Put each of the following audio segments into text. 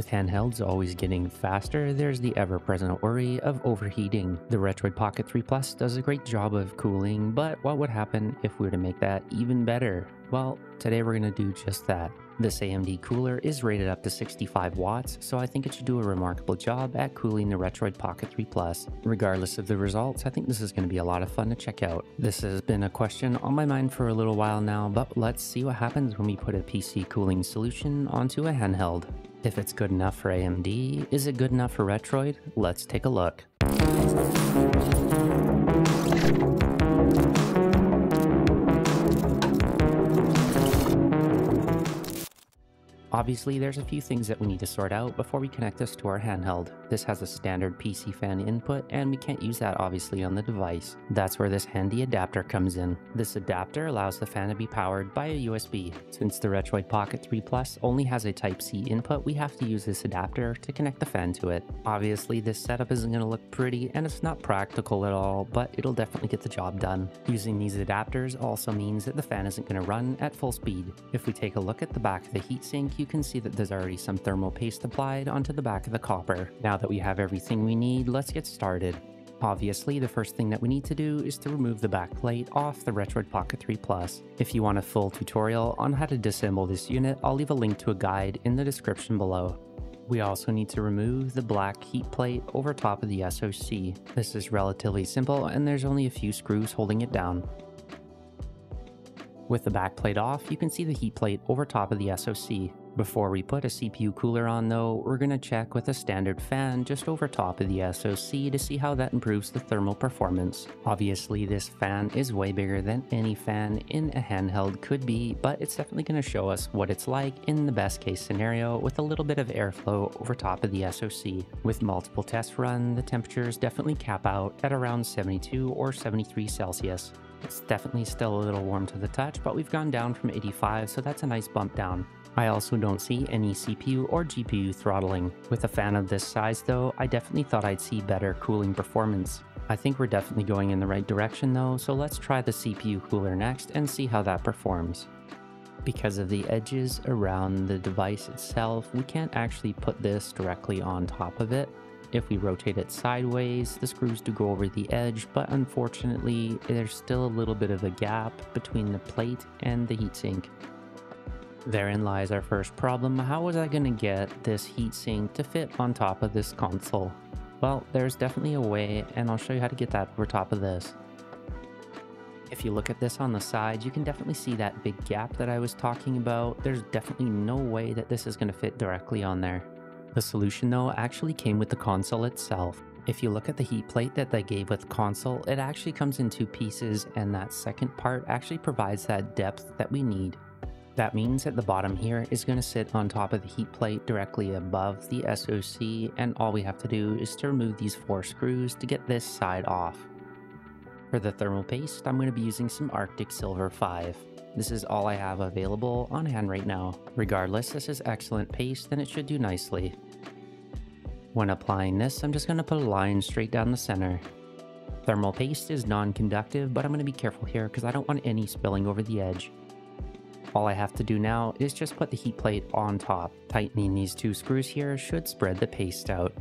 With handhelds always getting faster, there's the ever-present worry of overheating. The Retroid Pocket 3 Plus does a great job of cooling, but what would happen if we were to make that even better? Well, today we're going to do just that. This AMD cooler is rated up to 65 watts, so I think it should do a remarkable job at cooling the Retroid Pocket 3 Plus. Regardless of the results, I think this is going to be a lot of fun to check out. This has been a question on my mind for a little while now, but let's see what happens when we put a PC cooling solution onto a handheld. If it's good enough for AMD, is it good enough for Retroid? Let's take a look. Obviously, there's a few things that we need to sort out before we connect this to our handheld. This has a standard PC fan input, and we can't use that obviously on the device. That's where this handy adapter comes in. This adapter allows the fan to be powered by a USB. Since the Retroid Pocket 3 Plus only has a Type-C input, we have to use this adapter to connect the fan to it. Obviously, this setup isn't going to look pretty, and it's not practical at all, but it'll definitely get the job done. Using these adapters also means that the fan isn't going to run at full speed. If we take a look at the back of the heatsink, you can see that there's already some thermal paste applied onto the back of the copper. Now that we have everything we need, let's get started. Obviously, the first thing that we need to do is to remove the back plate off the Retroid Pocket 3 Plus. If you want a full tutorial on how to disassemble this unit, I'll leave a link to a guide in the description below. We also need to remove the black heat plate over top of the SoC. This is relatively simple, and there's only a few screws holding it down. With the back plate off, you can see the heat plate over top of the SoC. Before we put a CPU cooler on though, we're going to check with a standard fan just over top of the SoC to see how that improves the thermal performance. Obviously, this fan is way bigger than any fan in a handheld could be, but it's definitely going to show us what it's like in the best case scenario with a little bit of airflow over top of the SoC. With multiple tests run, the temperatures definitely cap out at around 72 or 73 Celsius. It's definitely still a little warm to the touch, but we've gone down from 85, so that's a nice bump down. I also don't see any CPU or GPU throttling. With a fan of this size though, I definitely thought I'd see better cooling performance. I think we're definitely going in the right direction though, so let's try the CPU cooler next and see how that performs. Because of the edges around the device itself, we can't actually put this directly on top of it. If we rotate it sideways, the screws do go over the edge, but unfortunately, there's still a little bit of a gap between the plate and the heatsink. Therein lies our first problem. How was I going to get this heatsink to fit on top of this console? Well, there's definitely a way, and I'll show you how to get that over top of this. If you look at this on the side, you can definitely see that big gap that I was talking about. There's definitely no way that this is going to fit directly on there. The solution though actually came with the console itself. If you look at the heat plate that they gave with console, it actually comes in two pieces, and that second part actually provides that depth that we need. That means that the bottom here is going to sit on top of the heat plate directly above the SoC, and all we have to do is to remove these four screws to get this side off. For the thermal paste, I'm going to be using some Arctic Silver 5. This is all I have available on hand right now. Regardless, this is excellent paste and it should do nicely. When applying this, I'm just going to put a line straight down the center. Thermal paste is non-conductive, but I'm going to be careful here because I don't want any spilling over the edge. All I have to do now is just put the heat plate on top. Tightening these two screws here should spread the paste out.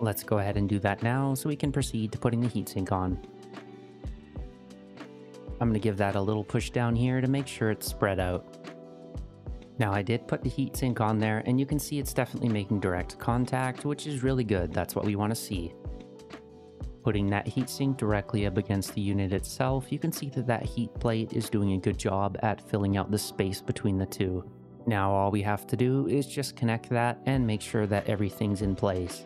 Let's go ahead and do that now so we can proceed to putting the heatsink on. I'm going to give that a little push down here to make sure it's spread out. Now I did put the heatsink on there, and you can see it's definitely making direct contact, which is really good. That's what we want to see. Putting that heatsink directly up against the unit itself, you can see that that heat plate is doing a good job at filling out the space between the two. Now all we have to do is just connect that and make sure that everything's in place.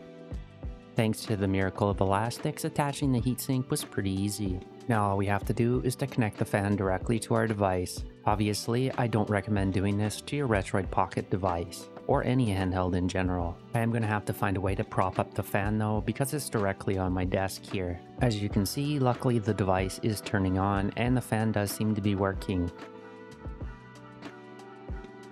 Thanks to the miracle of elastics, attaching the heatsink was pretty easy. Now all we have to do is to connect the fan directly to our device. Obviously, I don't recommend doing this to your Retroid Pocket device, or any handheld in general. I am going to have to find a way to prop up the fan though, because it's directly on my desk here. As you can see, luckily the device is turning on and the fan does seem to be working.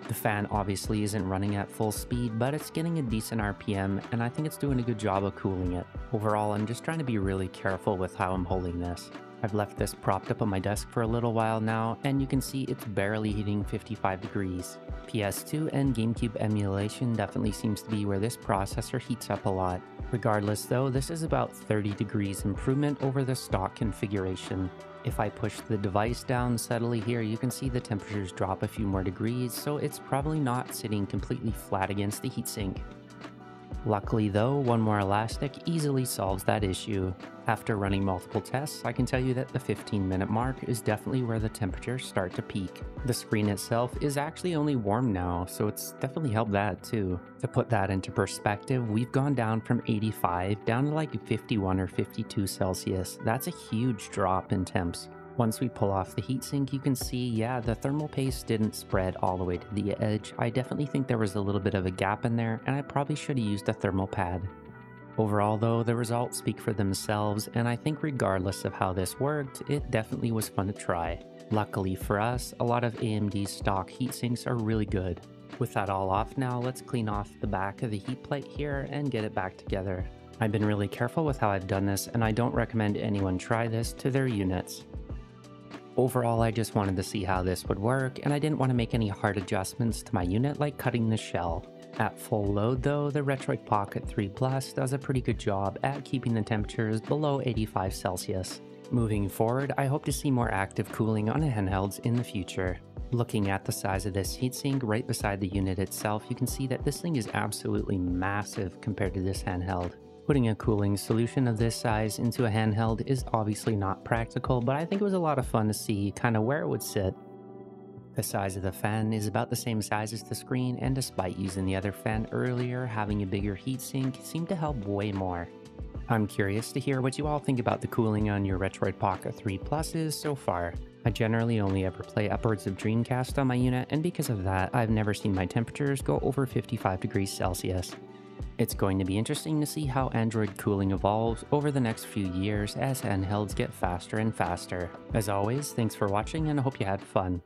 The fan obviously isn't running at full speed, but it's getting a decent RPM, and I think it's doing a good job of cooling it. Overall, I'm just trying to be really careful with how I'm holding this. I've left this propped up on my desk for a little while now, and you can see it's barely hitting 55 degrees. PS2 and GameCube emulation definitely seems to be where this processor heats up a lot. Regardless though, this is about 30 degrees improvement over the stock configuration. If I push the device down subtly here, you can see the temperatures drop a few more degrees, so it's probably not sitting completely flat against the heatsink. Luckily though, one more elastic easily solves that issue. After running multiple tests, I can tell you that the 15-minute mark is definitely where the temperatures start to peak. The screen itself is actually only warm now, so it's definitely helped that too. To put that into perspective, we've gone down from 85 down to like 51 or 52 Celsius. That's a huge drop in temps. Once we pull off the heatsink, you can see, yeah, the thermal paste didn't spread all the way to the edge. I definitely think there was a little bit of a gap in there, and I probably should have used a thermal pad. Overall though, the results speak for themselves, and I think regardless of how this worked, it definitely was fun to try. Luckily for us, a lot of AMD's stock heatsinks are really good. With that all off now, let's clean off the back of the heat plate here and get it back together. I've been really careful with how I've done this, and I don't recommend anyone try this to their units. Overall, I just wanted to see how this would work, and I didn't want to make any hard adjustments to my unit like cutting the shell. At full load though, the Retroid Pocket 3 Plus does a pretty good job at keeping the temperatures below 85 Celsius. Moving forward, I hope to see more active cooling on handhelds in the future. Looking at the size of this heatsink right beside the unit itself, you can see that this thing is absolutely massive compared to this handheld. Putting a cooling solution of this size into a handheld is obviously not practical, but I think it was a lot of fun to see kind of where it would sit. The size of the fan is about the same size as the screen, and despite using the other fan earlier, having a bigger heatsink seemed to help way more. I'm curious to hear what you all think about the cooling on your Retroid Pocket 3 Pluses so far. I generally only ever play upwards of Dreamcast on my unit, and because of that, I've never seen my temperatures go over 55 degrees Celsius. It's going to be interesting to see how Android cooling evolves over the next few years as handhelds get faster and faster. As always, thanks for watching, and I hope you had fun.